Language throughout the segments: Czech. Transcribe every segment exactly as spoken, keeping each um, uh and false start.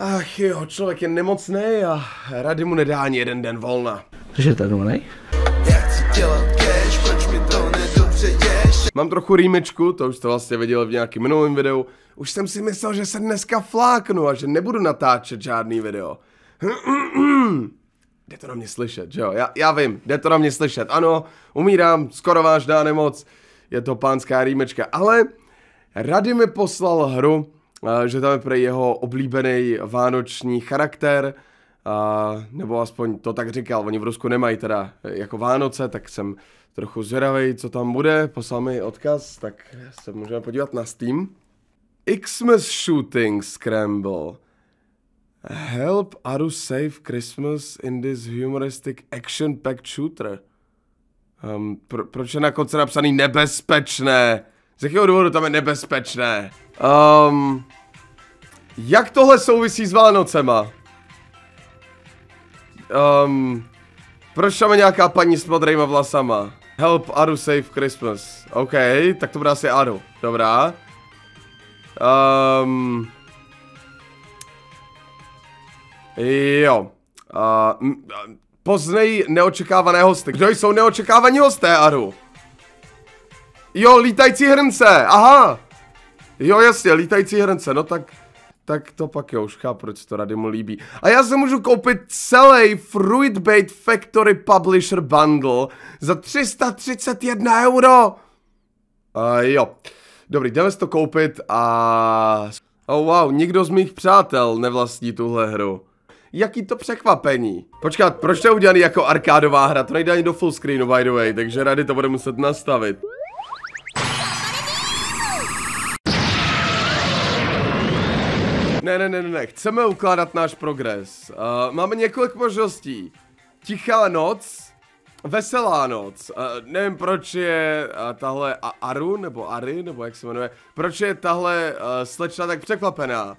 Ach jo, člověk je nemocný a rady mu nedá ani jeden den volna. Což je ten volnej? Mám trochu rýmečku, to už jste vlastně viděli v nějakém minulém videu. Už jsem si myslel, že se dneska fláknu a že nebudu natáčet žádný video. Jde to na mě slyšet, že jo? Já, já vím, jde to na mě slyšet. Ano, umírám, skoro vážná nemoc. Je to pánská rýmečka, ale Rady mi poslal hru, že tam je pro jeho oblíbený vánoční charakter, nebo aspoň to tak říkal, oni v Rusku nemají teda jako Vánoce, tak jsem trochu zvědavej, co tam bude, poslal mi odkaz, tak se můžeme podívat na Steam. Xmas Shooting Scramble. Help Aru save Christmas in this humoristic action-packed shooter. Um, pro, proč je na konci napsaný nebezpečné? Z jakého důvodu tam je nebezpečné? Um, jak tohle souvisí s Vánocema? Um, proč tam je nějaká paní s modrejma vlasama? Help Aru save Christmas. OK, tak to bude asi Aru. Dobrá. Um, jo. Uh, Poznej neočekávané hosty. Kdo jsou neočekávaní hosté, Aru? Jo, lítající hrnce, aha. Jo, jasně, lítající hrnce, no tak... Tak to pak jo, už chápu, proč to Rady mu líbí. A já se můžu koupit celý Fruitbait Factory Publisher Bundle za tři sta třicet jedna euro. Uh, jo. Dobrý, jdeme si to koupit a... Oh wow, nikdo z mých přátel nevlastní tuhle hru. Jaký to překvapení. Počkat, proč to je udělaný jako arkádová hra? To nejde ani do full screenu, by the way, takže Rady to bude muset nastavit. Ne, ne, ne, ne, chceme ukládat náš progres. Uh, máme několik možností. Tichá noc, veselá noc. Uh, nevím, proč je uh, tahle Aru, nebo Ary, nebo jak se jmenuje, proč je tahle uh, slečna tak překvapená.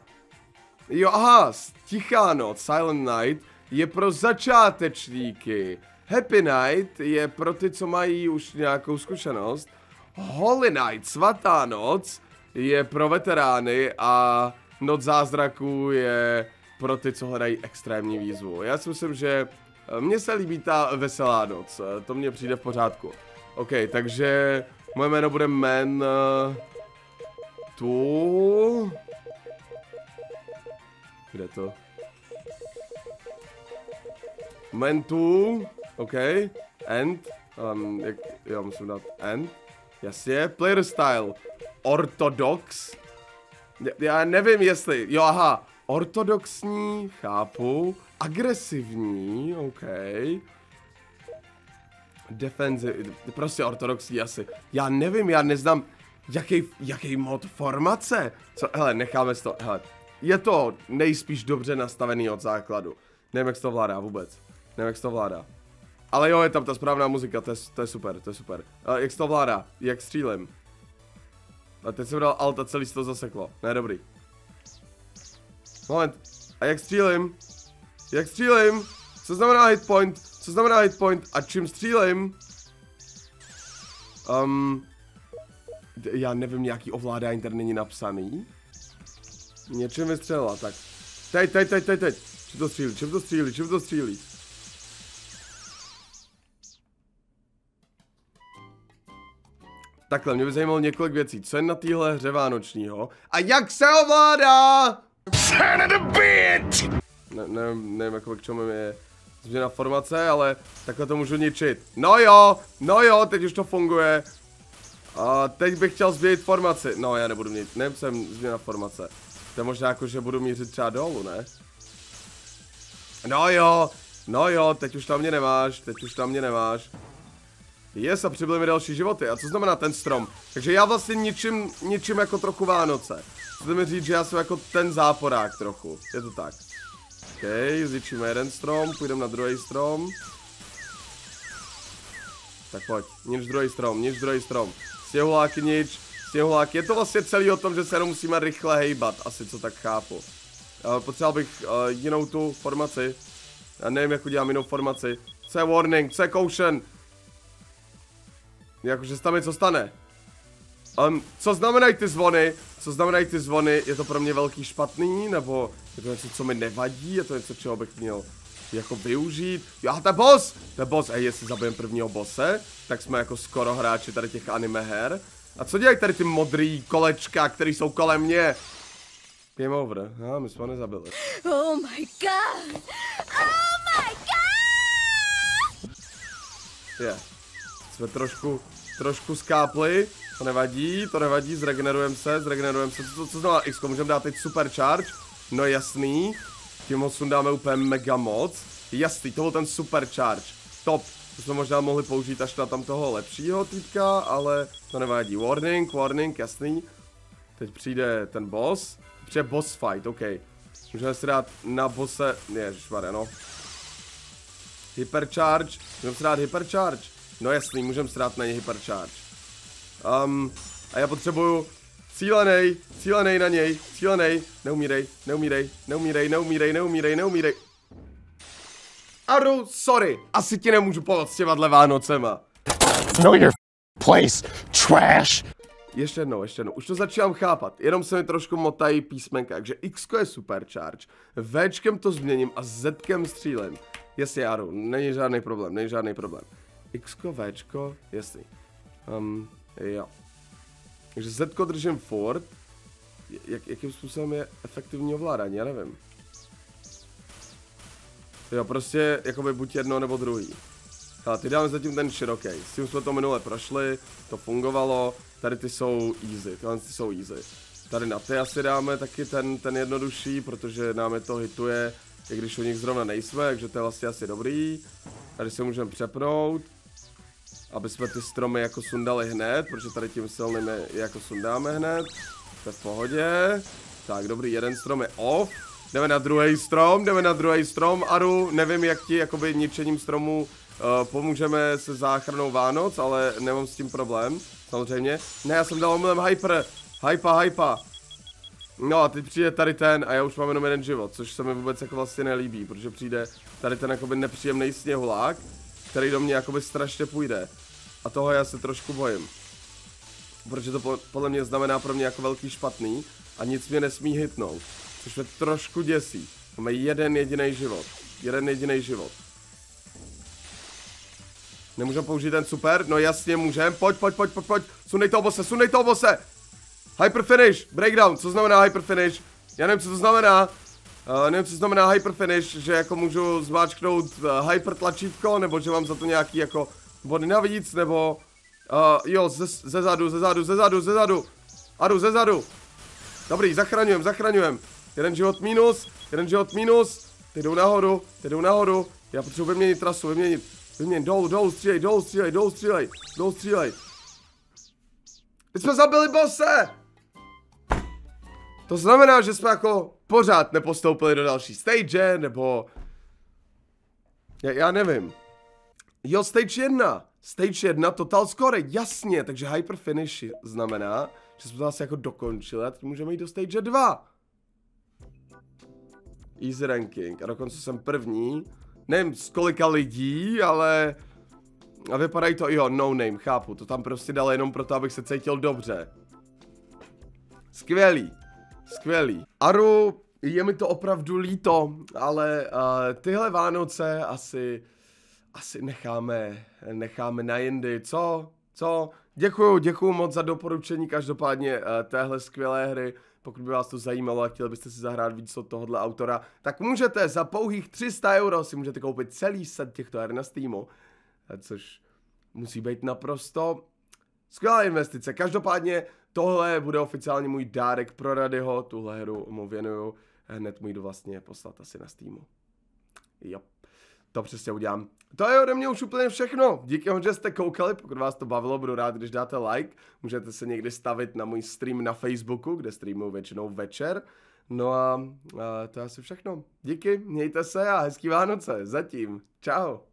Jo, aha, tichá noc, Silent Night, je pro začátečníky. Happy Night je pro ty, co mají už nějakou zkušenost. Holy Night, svatá noc, je pro veterány a... Noc zázraků je pro ty, co hledají extrémní výzvu. Já si myslím, že mně se líbí ta veselá noc. To mně přijde v pořádku. OK, takže moje jméno bude jmen... Tu... Kde to? Men tu... OK. End. Um, jak, jo, musím dát end. Jasně. Player style. Ortodox. Já nevím, jestli, jo, aha, ortodoxní, chápu, agresivní, OK, defenzivní, prostě ortodoxní asi, já nevím, já neznám, jaký, jaký mod formace, co, hele, necháme si to, hele, je to nejspíš dobře nastavený od základu, nevím, jak se to vládá vůbec, nevím, jak se to vládá, ale jo, je tam ta správná muzika, to je, to je super, to je super, ale jak se to vládá, jak střílím. A teď jsem dal alt a celý se to zaseklo. Ne, dobrý. Moment. A jak střílim? Jak střílim? Co znamená hitpoint? Co znamená hitpoint? A čím střílim? Um, já nevím, nějaký ovládání tady není napsaný. Něčím vystřelila, tak. Teď, teď, teď, teď, teď. Čím to střílí? Čím to střílí? Čím to střílí? Takhle, mě by zajímalo několik věcí, co je na téhle hře vánočního a jak se ovládá! Ne, nevím, nevím jako k čemu je změna formace, ale takhle to můžu ničit. No jo, no jo, teď už to funguje. A teď bych chtěl změnit formaci. No já nebudu mít, nevím, jsem změna formace. To je možná jako, že budu mířit třeba dolů, ne? No jo, no jo, teď už tam mě nemáš, teď už tam mě nemáš. Yes, a přibyly mi další životy. A co znamená ten strom? Takže já vlastně ničím, ničím jako trochu Vánoce. Chcete mi říct, že já jsem jako ten záporák trochu. Je to tak. OK, zničíme jeden strom, půjdeme na druhý strom. Tak pojď, nič druhý strom, nič druhý strom. Sněhuláky nič, sněhuláky. Je to vlastně celý o tom, že se jenom musíme rychle hejbat, asi co tak chápu. Potřeboval bych uh, jinou tu formaci. Já nevím, jak udělám jinou formaci. Co je warning, co je caution? Jakože se tam něco stane. Um, co znamenají ty zvony? Co znamenají ty zvony? Je to pro mě velký špatný? Nebo je to něco, co mi nevadí? Je to něco, čeho bych měl jako využít? Jo, a to je boss! To je boss. Ej, jestli zabijem prvního bosse, tak jsme jako skoro hráči tady těch anime her. A co dělají tady ty modrý kolečka, které jsou kolem mě? Game over. No, my jsme ho nezabili. Oh my god! Oh my god! Je. Yeah. Jsme trošku, trošku skápli. To nevadí, to nevadí, zregenerujeme se, zregenerujeme se. Co, co znamená X, můžeme dát teď super charge? No jasný. Tím ho sundáme úplně mega moc. Jasný, to byl ten super charge. Top. To jsme možná mohli použít až na tam toho lepšího týpka, ale to nevadí. Warning, warning, jasný. Teď přijde ten boss. Přijde boss fight, OK. Můžeme si dát na bosse... Ježišmarja, no. Hypercharge. Můžeme si dát hypercharge. No jasný, můžeme si dát na ně hypercharge. Um, a já potřebuju... Cílenej, cílenej na něj, cílenej. Neumírej, neumírej, neumírej, neumírej, neumírej, neumírej. Aru, sorry, asi ti nemůžu pomoct s těmahle Vánocema. Know your place, trash. Ještě jednou, ještě jednou, už to začínám chápat, jenom se mi trošku motají písmenka, takže X je supercharge, Včkem to změním a Zkem střílem. Jasně, Aru, není žádný problém, není žádný problém. X, Včko, jasný. Um, jo. Takže Zko držím fort. Jak, jakým způsobem je efektivní ovládání, já nevím. Jo, prostě jakoby buď jedno nebo druhý. Ale ty dáme zatím ten široký. S tím jsme to minule prošli, to fungovalo. Tady ty jsou easy, tyhle ty jsou easy. Tady na ty asi dáme taky ten, ten jednodušší, protože nám je to hituje, i když u nich zrovna nejsme, takže to je vlastně asi dobrý. Tady si můžeme přepnout, aby jsme ty stromy jako sundali hned, protože tady tím silným jako sundáme hned. To je v pohodě. Tak, dobrý, jeden strom je off. Jdeme na druhý strom, jdeme na druhý strom, Aru, nevím jak ti jakoby ničením stromu uh, pomůžeme se záchranou Vánoc, ale nemám s tím problém, samozřejmě. Ne, já jsem dal omylem hyper, hypa, hypa. No a teď přijde tady ten a já už mám jenom jeden život, což se mi vůbec jako vlastně nelíbí, protože přijde tady ten jakoby nepříjemný sněhulák, který do mě jakoby strašně půjde. A toho já se trošku bojím. Protože to podle mě znamená pro mě jako velký špatný a nic mě nesmí hitnout. Což mě trošku děsí. Máme jeden jediný život. Jeden jediný život. Nemůžeme použít ten super? No jasně můžeme. Pojď, pojď, pojď, pojď, pojď. Sundej toho bose, sundej toho bose. Hyper finish, breakdown. Co znamená hyper finish? Já nevím, co to znamená. Uh, nevím, co znamená hyper finish, že jako můžu zmáčknout uh, hyper tlačítko, nebo že mám za to nějaký jako body navíc, nebo... Uh, jo, ze, ze zadu, ze zadu, ze zadu, ze zadu. Aru, ze zadu. Dobrý, zachraňujem, zachraňujem. Jeden život minus, jeden život minus. Ty jdou nahoru, ty jdou nahoru. Já potřebuji vyměnit trasu, vyměnit, vyměnit. Dolů, dolů, střílej, dolů, střílej, dolů, střílej, dolů, střílej. My jsme zabili bosse! To znamená, že jsme jako pořád nepostoupili do další stage, nebo... Já, já nevím. Jo, stage jedna. Stage jedna, total score, jasně, takže hyper finish znamená, že jsme to asi jako dokončili a teď můžeme jít do stage dva. Easy ranking, a dokonce jsem první, nevím z kolika lidí, ale... A vypadají to, jo, no name, chápu, to tam prostě dal jenom proto, abych se cítil dobře. Skvělý. Skvělý. Aru, je mi to opravdu líto, ale uh, tyhle Vánoce asi, asi necháme, necháme na jindy, co? Co? Děkuju, děkuju moc za doporučení, každopádně uh, téhle skvělé hry. Pokud by vás to zajímalo a chtěli byste si zahrát víc od tohohle autora, tak můžete za pouhých tři sta euro si můžete koupit celý set těchto her na Steamu, což musí být naprosto skvělá investice. Každopádně tohle bude oficiálně můj dárek pro Radyho, tuhle hru mu věnuju, hned mu jdu vlastně poslat asi na Steamu. Jo, to přesně udělám. To je ode mě už úplně všechno, díky moc, že jste koukali, pokud vás to bavilo, budu rád, když dáte like, můžete se někdy stavit na můj stream na Facebooku, kde streamuju většinou večer, no a, a to je asi všechno. Díky, mějte se a hezký Vánoce, zatím, čau.